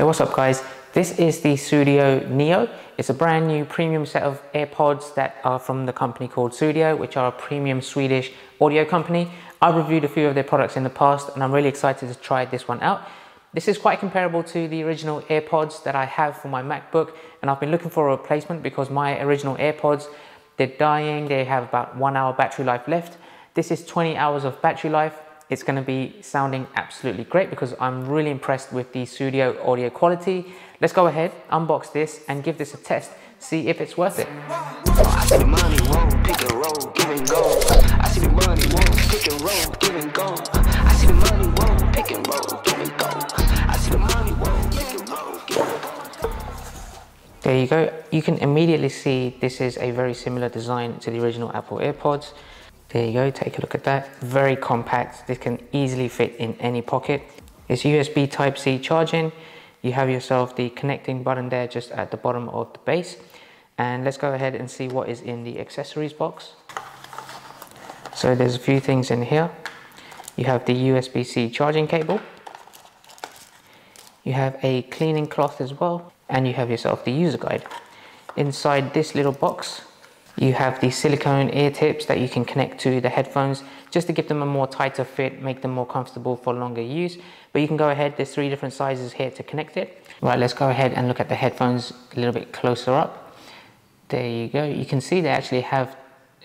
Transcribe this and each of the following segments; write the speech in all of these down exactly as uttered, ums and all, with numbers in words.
Hey, what's up guys? This is the Sudio Nio. It's a brand new premium set of AirPods that are from the company called Sudio, which are a premium Swedish audio company. I've reviewed a few of their products in the past and I'm really excited to try this one out. This is quite comparable to the original AirPods that I have for my MacBook, and I've been looking for a replacement because my original AirPods, they're dying. They have about one hour battery life left. This is twenty hours of battery life. It's going to be sounding absolutely great because I'm really impressed with the Sudio audio quality. Let's go ahead, unbox this and give this a test, see if it's worth it. There you go. You can immediately see this is a very similar design to the original Apple AirPods. There you go, take a look at that. Very compact, this can easily fit in any pocket. It's U S B Type C charging. You have yourself the connecting button there just at the bottom of the base. And let's go ahead and see what is in the accessories box. So there's a few things in here. You have the U S B C charging cable. You have a cleaning cloth as well. And you have yourself the user guide. Inside this little box, you have the silicone ear tips that you can connect to the headphones just to give them a more tighter fit, make them more comfortable for longer use. But you can go ahead, there's three different sizes here to connect it. Right, let's go ahead and look at the headphones a little bit closer up. There you go. You can see they actually have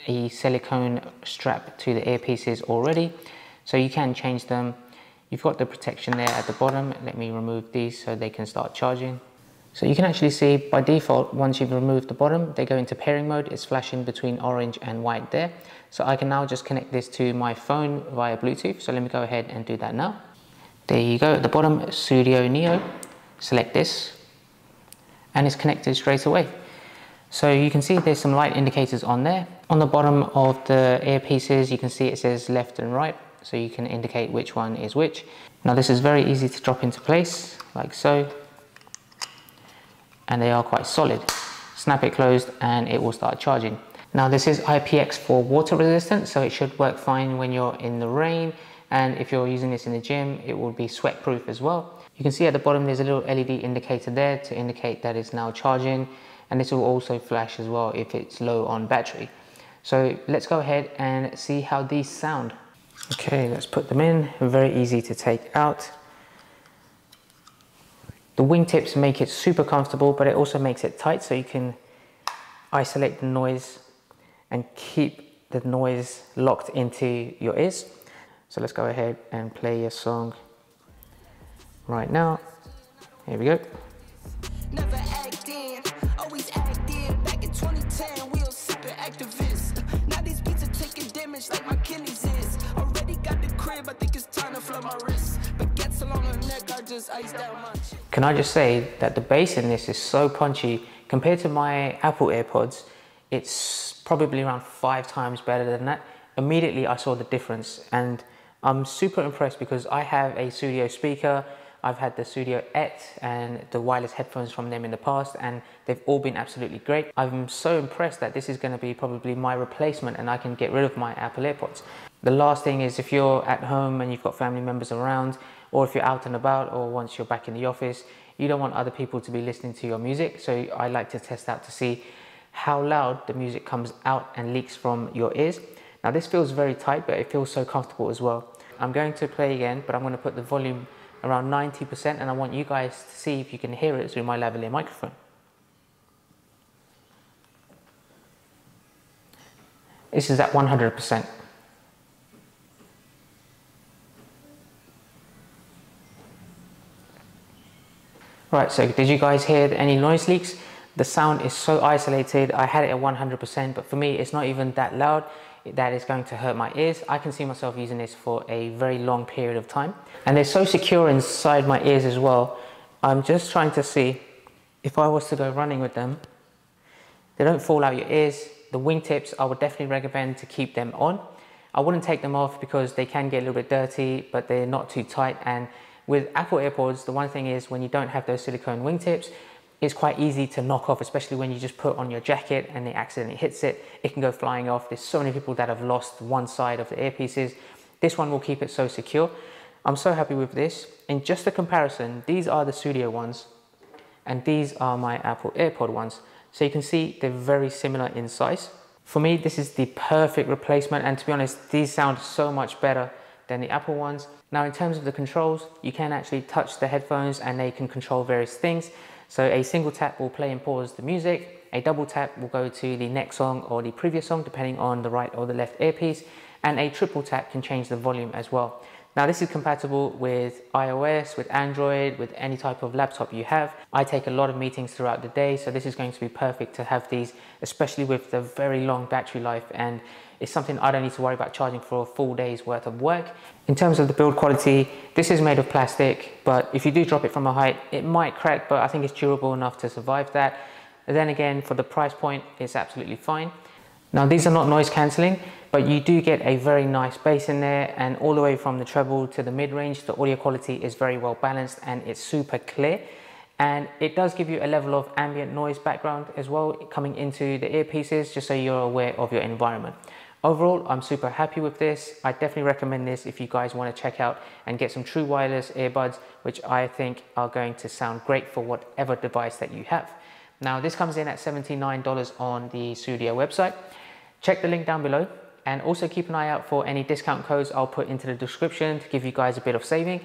a silicone strap to the earpieces already, so you can change them. You've got the protection there at the bottom. Let me remove these so they can start charging. So you can actually see by default, once you've removed the bottom, they go into pairing mode. It's flashing between orange and white there. So I can now just connect this to my phone via Bluetooth. So let me go ahead and do that now. There you go, at the bottom, Sudio Nio. Select this and it's connected straight away. So you can see there's some light indicators on there. On the bottom of the earpieces, you can see it says left and right. So you can indicate which one is which. Now this is very easy to drop into place like so. And they are quite solid. Snap it closed and it will start charging. Now this is I P X four water resistant, so it should work fine when you're in the rain, and if you're using this in the gym, it will be sweat proof as well. You can see at the bottom there's a little L E D indicator there to indicate that it's now charging, and this will also flash as well if it's low on battery. So let's go ahead and see how these sound. Okay, let's put them in. Very easy to take out. The wingtips make it super comfortable, but it also makes it tight, so you can isolate the noise and keep the noise locked into your ears. So let's go ahead and play a song right now. Here we go. Never act in, always act in. Back in twenty ten, we all super activists. Now these beats are taking damage like my kidneys is. Already got the crib, I think it's time to flood my wrist. Baguettes along her neck, I just iced out my chip. Can I just say that the bass in this is so punchy. Compared to my Apple AirPods, it's probably around five times better than that. Immediately I saw the difference and I'm super impressed because I have a Sudio speaker. I've had the Sudio Et and the wireless headphones from them in the past and they've all been absolutely great. I'm so impressed that this is going to be probably my replacement and I can get rid of my Apple AirPods. The last thing is, if you're at home and you've got family members around, or if you're out and about, or once you're back in the office, you don't want other people to be listening to your music. So I like to test out to see how loud the music comes out and leaks from your ears. Now this feels very tight, but it feels so comfortable as well. I'm going to play again, but I'm going to put the volume around ninety percent and I want you guys to see if you can hear it through my lavalier microphone. This is at one hundred percent. Right, so did you guys hear any noise leaks? The sound is so isolated. I had it at one hundred percent, but for me, it's not even that loud that it's going to hurt my ears. I can see myself using this for a very long period of time. And they're so secure inside my ears as well. I'm just trying to see if I was to go running with them, they don't fall out your ears. The wingtips, I would definitely recommend to keep them on. I wouldn't take them off because they can get a little bit dirty, but they're not too tight. And with Apple AirPods, the one thing is when you don't have those silicone wingtips, it's quite easy to knock off, especially when you just put on your jacket and it accidentally hits it. It can go flying off. There's so many people that have lost one side of the earpieces. This one will keep it so secure. I'm so happy with this. In just a comparison, these are the Sudio ones and these are my Apple AirPod ones. So you can see they're very similar in size. For me, this is the perfect replacement, and to be honest, these sound so much better than the Apple ones. Now, in terms of the controls, you can actually touch the headphones and they can control various things. So a single tap will play and pause the music. A double tap will go to the next song or the previous song, depending on the right or the left earpiece. And a triple tap can change the volume as well. Now, this is compatible with iOS, with Android, with any type of laptop you have. I take a lot of meetings throughout the day, so this is going to be perfect to have these, especially with the very long battery life, and it's something I don't need to worry about charging for a full day's worth of work. In terms of the build quality, this is made of plastic, but if you do drop it from a height, it might crack, but I think it's durable enough to survive that. And then again, for the price point, it's absolutely fine. Now, these are not noise cancelling, but you do get a very nice bass in there, and all the way from the treble to the mid-range, the audio quality is very well balanced and it's super clear. And it does give you a level of ambient noise background as well coming into the earpieces, just so you're aware of your environment. Overall, I'm super happy with this. I definitely recommend this if you guys want to check out and get some true wireless earbuds, which I think are going to sound great for whatever device that you have. Now, this comes in at seventy-nine dollars on the Sudio website. Check the link down below, and also keep an eye out for any discount codes I'll put into the description to give you guys a bit of saving.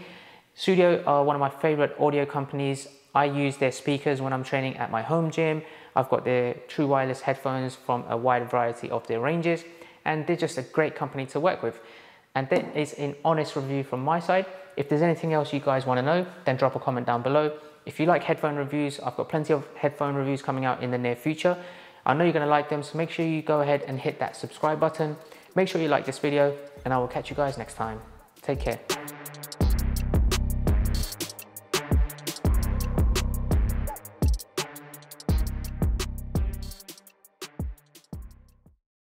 Sudio are one of my favorite audio companies. I use their speakers when I'm training at my home gym. I've got their true wireless headphones from a wide variety of their ranges, and they're just a great company to work with. And that is an honest review from my side. If there's anything else you guys want to know, then drop a comment down below. If you like headphone reviews, I've got plenty of headphone reviews coming out in the near future. I know you're going to like them, so make sure you go ahead and hit that subscribe button. Make sure you like this video, and I will catch you guys next time. Take care.